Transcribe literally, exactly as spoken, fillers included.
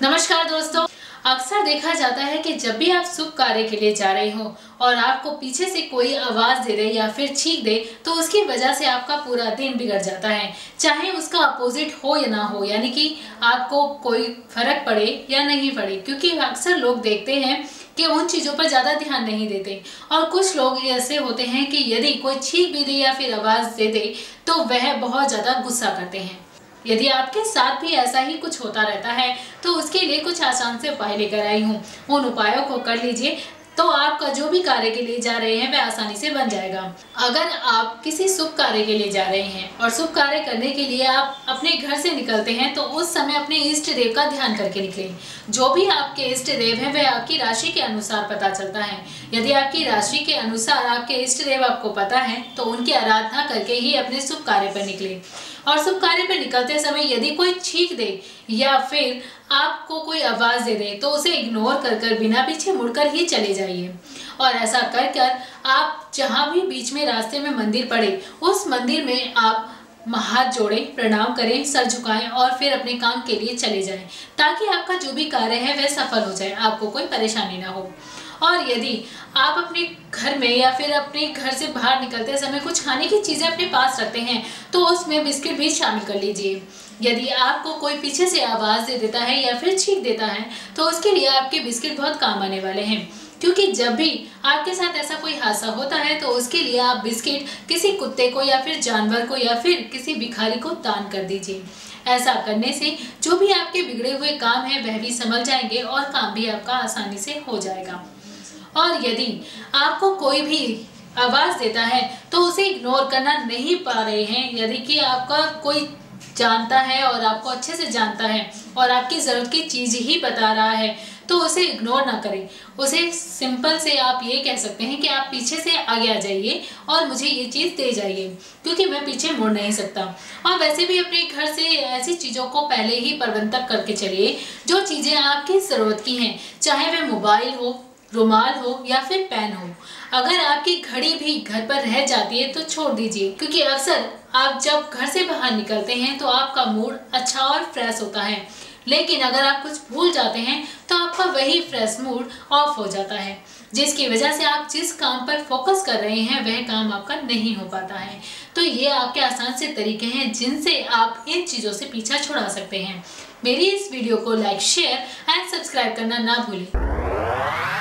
नमस्कार दोस्तों, अक्सर देखा जाता है कि जब भी आप शुभ कार्य के लिए जा रहे हो और आपको पीछे से कोई आवाज़ दे दे या फिर छींक दे तो उसकी वजह से आपका पूरा दिन बिगड़ जाता है, चाहे उसका अपोजिट हो या ना हो, यानी कि आपको कोई फर्क पड़े या नहीं पड़े, क्योंकि अक्सर लोग देखते हैं कि उन चीज़ों पर ज़्यादा ध्यान नहीं देते। और कुछ लोग ऐसे होते हैं कि यदि कोई छींक भी दे या फिर आवाज़ दे दे तो वह बहुत ज़्यादा गुस्सा करते हैं। यदि आपके साथ भी ऐसा ही कुछ होता रहता है तो उसके लिए कुछ आसान से उपाय लेकर आई हूँ। उन उपायों को कर लीजिए तो आपका जो भी कार्य के लिए जा रहे हैं वह आसानी से बन जाएगा। अगर आप किसी शुभ कार्य के लिए जा रहे हैं और शुभ कार्य करने के लिए आप अपने घर से निकलते हैं तो उस समय अपने इष्ट देव का ध्यान करके निकलें। जो भी आपके इष्ट देव हैं वह आपकी राशि के अनुसार पता चलता है। यदि आपकी राशि के अनुसार आपके इष्ट देव आपको पता है तो उनकी आराधना करके ही अपने शुभ कार्य पर निकलें। और शुभ कार्य पर निकलते समय यदि कोई छींक दे या फिर आपको कोई आवाज़ दे दे तो उसे इग्नोर कर कर बिना पीछे मुड़कर ही चले जाइए। और ऐसा कर कर आप जहाँ भी बीच में रास्ते में मंदिर पड़े उस मंदिर में आप हाथ जोड़ें, प्रणाम करें, सर झुकाएं और फिर अपने काम के लिए चले जाएं, ताकि आपका जो भी कार्य है वह सफल हो जाए, आपको कोई परेशानी ना हो। और यदि आप अपने घर में या फिर अपने घर से बाहर निकलते समय कुछ खाने की चीज़ें अपने पास रखते हैं तो उसमें बिस्किट भी शामिल कर लीजिए। यदि आपको कोई पीछे से आवाज़ दे देता है या फिर छींक देता है तो उसके लिए आपके बिस्किट बहुत काम आने वाले हैं, क्योंकि जब भी आपके साथ ऐसा कोई हादसा होता है तो उसके लिए आप बिस्किट किसी कुत्ते को या फिर जानवर को या फिर किसी भिखारी को दान कर दीजिए। ऐसा करने से जो भी आपके बिगड़े हुए काम हैं वह भी संभल जाएंगे और काम भी आपका आसानी से हो जाएगा। और यदि आपको कोई भी आवाज़ देता है तो उसे इग्नोर करना नहीं पा रहे हैं, यदि कि आपका कोई जानता है और आपको अच्छे से जानता है और आपकी ज़रूरत की चीज़ ही बता रहा है तो उसे इग्नोर ना करें। उसे सिंपल से आप ये कह सकते हैं कि आप पीछे से आगे आ जाइए और मुझे ये चीज़ दे जाइए, क्योंकि मैं पीछे मुड़ नहीं सकता। और वैसे भी अपने घर से ऐसी चीज़ों को पहले ही प्रबंधक करके चलिए जो चीज़ें आपकी ज़रूरत की हैं, चाहे वह मोबाइल हो, रुमाल हो या फिर पेन हो। अगर आपकी घड़ी भी घर पर रह जाती है तो छोड़ दीजिए, क्योंकि अक्सर आप जब घर से बाहर निकलते हैं तो आपका मूड अच्छा और फ्रेश होता है, लेकिन अगर आप कुछ भूल जाते हैं तो आपका वही फ्रेश मूड ऑफ हो जाता है, जिसकी वजह से आप जिस काम पर फोकस कर रहे हैं वह काम आपका नहीं हो पाता है। तो ये आपके आसान से तरीके हैं जिनसे आप इन चीज़ों से पीछा छुड़ा सकते हैं। मेरी इस वीडियो को लाइक, शेयर एंड सब्सक्राइब करना ना भूलें।